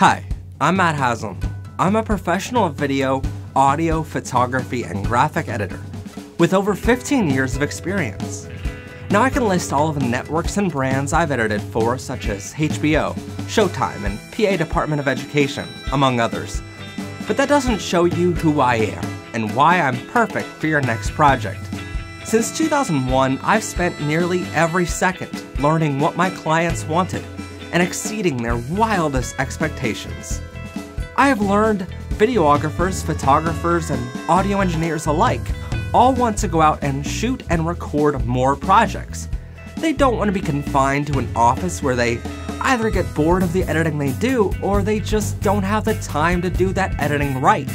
Hi, I'm Matt Haslam. I'm a professional video, audio, photography, and graphic editor with over 15 years of experience. Now I can list all of the networks and brands I've edited for, such as HBO, Showtime, and PA Department of Education, among others. But that doesn't show you who I am and why I'm perfect for your next project. Since 2001, I've spent nearly every second learning what my clients wanted and exceeding their wildest expectations. I have learned videographers, photographers, and audio engineers alike all want to go out and shoot and record more projects. They don't want to be confined to an office where they either get bored of the editing they do or they just don't have the time to do that editing right.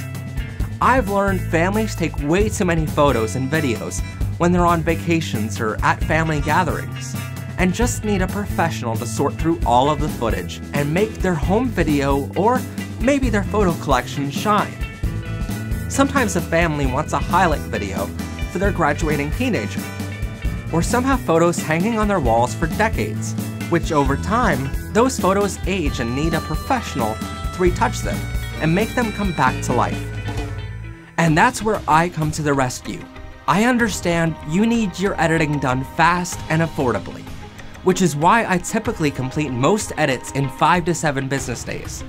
I've learned families take way too many photos and videos when they're on vacations or at family gatherings, and just need a professional to sort through all of the footage and make their home video or maybe their photo collection shine. Sometimes a family wants a highlight video for their graduating teenager, or some have photos hanging on their walls for decades, which over time, those photos age and need a professional to retouch them and make them come back to life. And that's where I come to the rescue. I understand you need your editing done fast and affordably, which is why I typically complete most edits in 5 to 7 business days,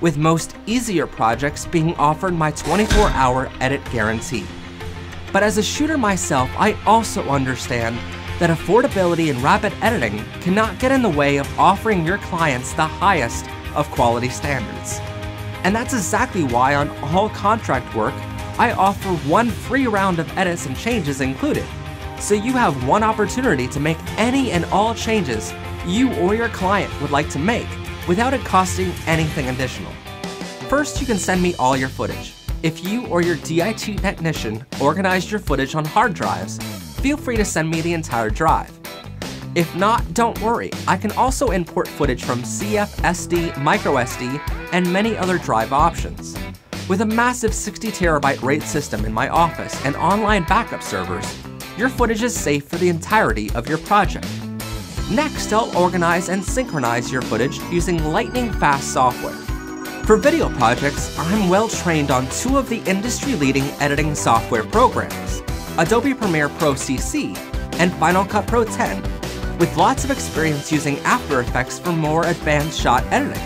with most easier projects being offered my 24-hour edit guarantee. But as a shooter myself, I also understand that affordability and rapid editing cannot get in the way of offering your clients the highest of quality standards. And that's exactly why on all contract work, I offer one free round of edits and changes included, so you have one opportunity to make any and all changes you or your client would like to make without it costing anything additional. First, you can send me all your footage. If you or your DIT technician organized your footage on hard drives, feel free to send me the entire drive. If not, don't worry. I can also import footage from CFSD, microSD, and many other drive options. With a massive 60-terabyte RAID system in my office and online backup servers, your footage is safe for the entirety of your project. Next, I'll organize and synchronize your footage using lightning-fast software. For video projects, I'm well-trained on two of the industry-leading editing software programs, Adobe Premiere Pro CC and Final Cut Pro 10, with lots of experience using After Effects for more advanced shot editing.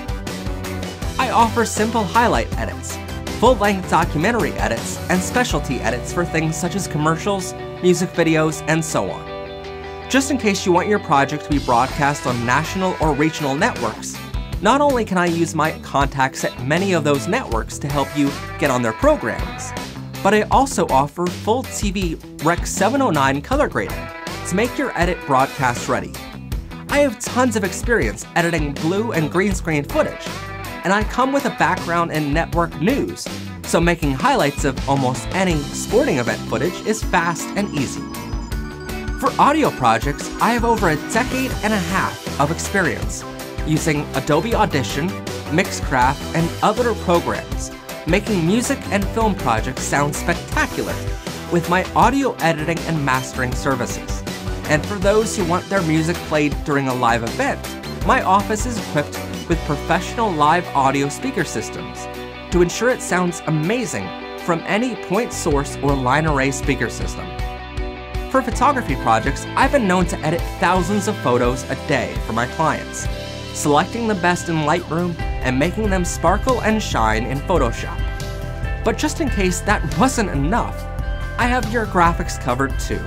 I offer simple highlight edits, full-length documentary edits, and specialty edits for things such as commercials, music videos, and so on. Just in case you want your project to be broadcast on national or regional networks, not only can I use my contacts at many of those networks to help you get on their programs, but I also offer full TV Rec. 709 color grading to make your edit broadcast ready. I have tons of experience editing blue and green screen footage, and I come with a background in network news, so making highlights of almost any sporting event footage is fast and easy. For audio projects, I have over a decade and a half of experience using Adobe Audition, Mixcraft, and other programs, making music and film projects sound spectacular with my audio editing and mastering services. And for those who want their music played during a live event, my office is equipped with professional live audio speaker systems to ensure it sounds amazing from any point source or line array speaker system. For photography projects, I've been known to edit thousands of photos a day for my clients, selecting the best in Lightroom and making them sparkle and shine in Photoshop. But just in case that wasn't enough, I have your graphics covered too,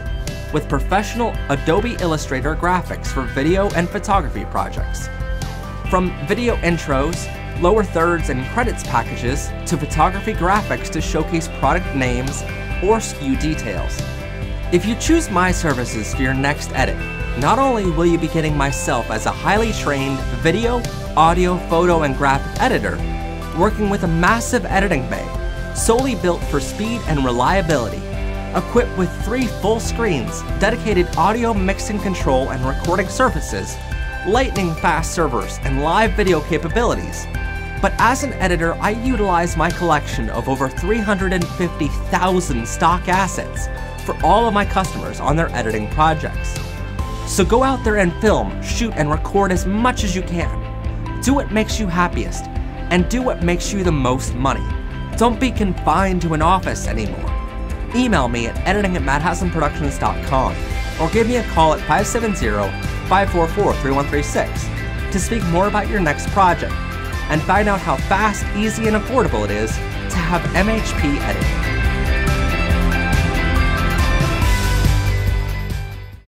with professional Adobe Illustrator graphics for video and photography projects. From video intros, lower thirds and credits packages to photography graphics to showcase product names or SKU details. If you choose my services for your next edit, not only will you be getting myself as a highly trained video, audio, photo, and graphic editor, working with a massive editing bay, solely built for speed and reliability, equipped with 3 full screens, dedicated audio mixing control and recording surfaces, lightning-fast servers, and live video capabilities. But as an editor, I utilize my collection of over 350,000 stock assets for all of my customers on their editing projects. So go out there and film, shoot, and record as much as you can. Do what makes you happiest, and do what makes you the most money. Don't be confined to an office anymore. Email me at editing@matthaslamproductions.com or give me a call at 570-544-3136 to speak more about your next project and find out how fast, easy, and affordable it is to have MHP edited.